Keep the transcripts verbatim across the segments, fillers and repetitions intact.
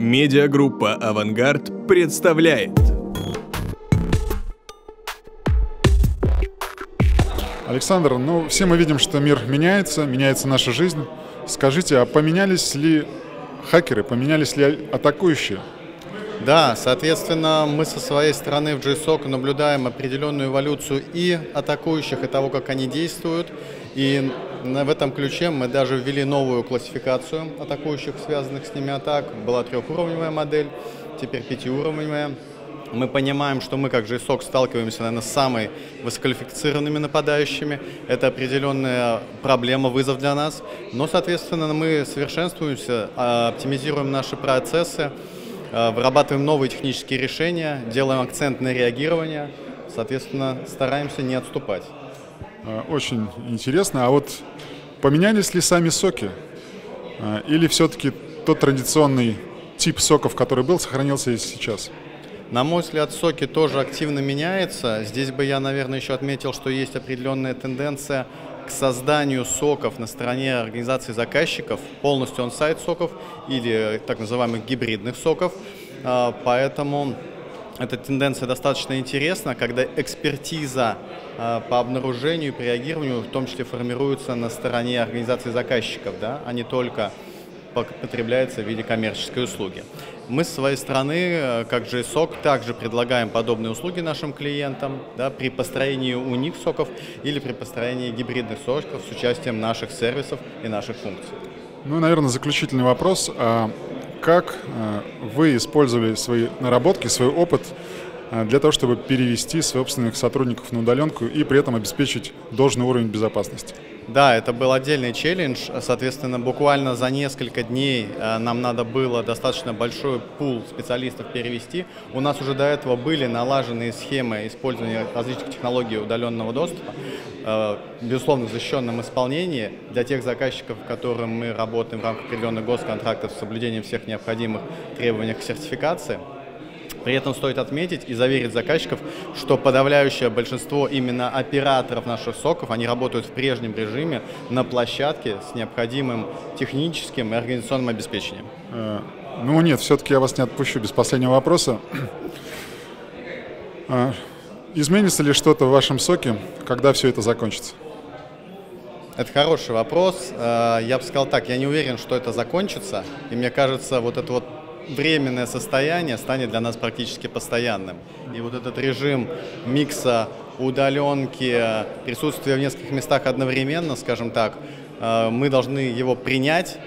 Медиагруппа «Авангард» представляет. Александр, ну все мы видим, что мир меняется, меняется наша жизнь. Скажите, а поменялись ли хакеры, поменялись ли атакующие? Да, соответственно, мы со своей стороны в джей сок наблюдаем определенную эволюцию и атакующих, и того, как они действуют. И в этом ключе мы даже ввели новую классификацию атакующих, связанных с ними атак. Была трехуровневая модель, теперь пятиуровневая. Мы понимаем, что мы как джей сок сталкиваемся, наверное, с самыми высококвалифицированными нападающими. Это определенная проблема, вызов для нас. Но, соответственно, мы совершенствуемся, оптимизируем наши процессы, вырабатываем новые технические решения, делаем акцент на реагирование, соответственно, стараемся не отступать. Очень интересно. А вот поменялись ли сами соки? Или все-таки тот традиционный тип соков, который был, сохранился и сейчас? На мой взгляд, соки тоже активно меняются. Здесь бы я, наверное, еще отметил, что есть определенная тенденция к созданию соков на стороне организации заказчиков, полностью он-сайт соков или так называемых гибридных соков. Поэтому эта тенденция достаточно интересна, когда экспертиза по обнаружению и реагированию в том числе формируется на стороне организации заказчиков, да, а не только потребляется в виде коммерческой услуги. Мы с своей стороны, как джей сок, также предлагаем подобные услуги нашим клиентам, да, при построении уник соков или при построении гибридных соков с участием наших сервисов и наших функций. Ну, наверное, заключительный вопрос. А как вы использовали свои наработки, свой опыт для того, чтобы перевести собственных сотрудников на удаленку и при этом обеспечить должный уровень безопасности? Да, это был отдельный челлендж. Соответственно, буквально за несколько дней нам надо было достаточно большой пул специалистов перевести. У нас уже до этого были налаженные схемы использования различных технологий удаленного доступа, безусловно, в защищенном исполнении для тех заказчиков, с которыми мы работаем в рамках определенных госконтрактов с соблюдением всех необходимых требований к сертификации. При этом стоит отметить и заверить заказчиков, что подавляющее большинство именно операторов наших соков, они работают в прежнем режиме на площадке с необходимым техническим и организационным обеспечением. Ну нет, все-таки я вас не отпущу без последнего вопроса. Изменится ли что-то в вашем соке, когда все это закончится? Это хороший вопрос. Я бы сказал так, я не уверен, что это закончится. И мне кажется, вот это вот временное состояние станет для нас практически постоянным. И вот этот режим микса, удаленки, присутствия в нескольких местах одновременно, скажем так, мы должны его принять,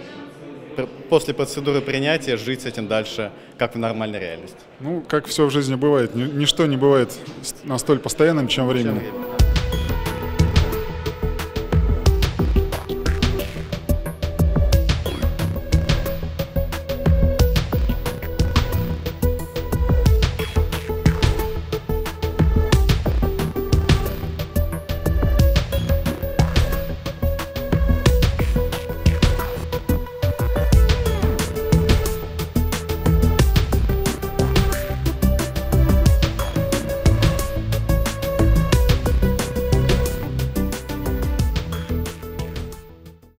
после процедуры принятия жить с этим дальше, как в нормальной реальности. Ну, как все в жизни бывает, ничто не бывает настолько постоянным, чем временным.